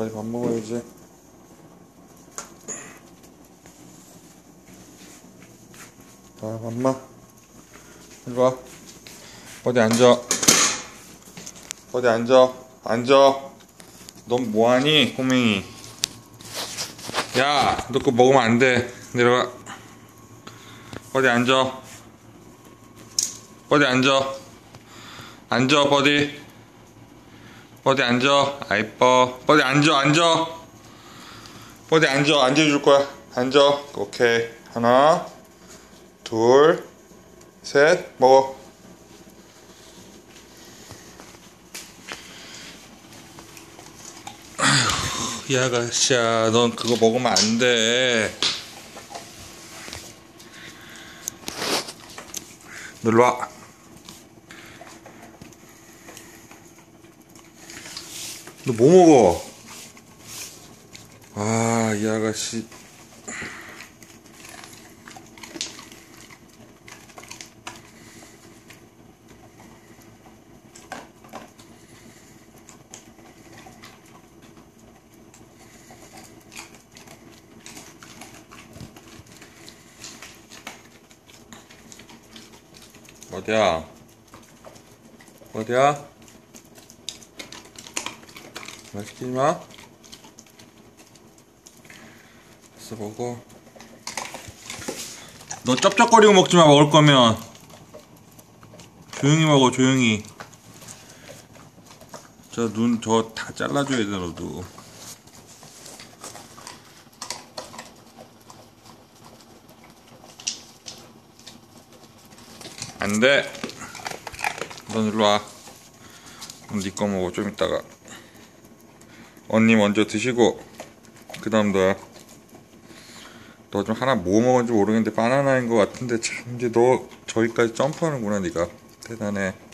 빨리 밥 먹어야지. 자, 엄마 이리 와. 버디 앉아. 버디 앉아. 앉아. 넌 뭐하니, 꼬맹이. 야, 너 그거 먹으면 안 돼. 내려가. 버디 앉아. 버디 앉아. 앉아, 버디. 버디 앉아. 아, 이뻐. 버디 앉아, 앉아. 버디 앉아. 앉아줄 거야. 앉아. 오케이. 하나, 둘, 셋. 먹어. 아휴, 야, 가시야. 넌 그거 먹으면 안 돼. 놀러 와. 너 뭐 먹어? 아, 이 아가씨. 어디야? 어디야? 말 시키지 마. 벌써 먹어. 너 쩝쩝거리고 먹지 마, 먹을 거면. 조용히 먹어, 조용히. 저 눈 저 다 잘라줘야 돼, 너도. 안 돼. 넌 일로 와. 그럼 네 거 먹어, 좀 이따가. 언니 먼저 드시고, 그 다음 너야. 너 좀 하나 뭐 먹은지 모르겠는데, 바나나인 것 같은데, 참, 이제 너 저기까지 점프하는구나, 네가. 대단해.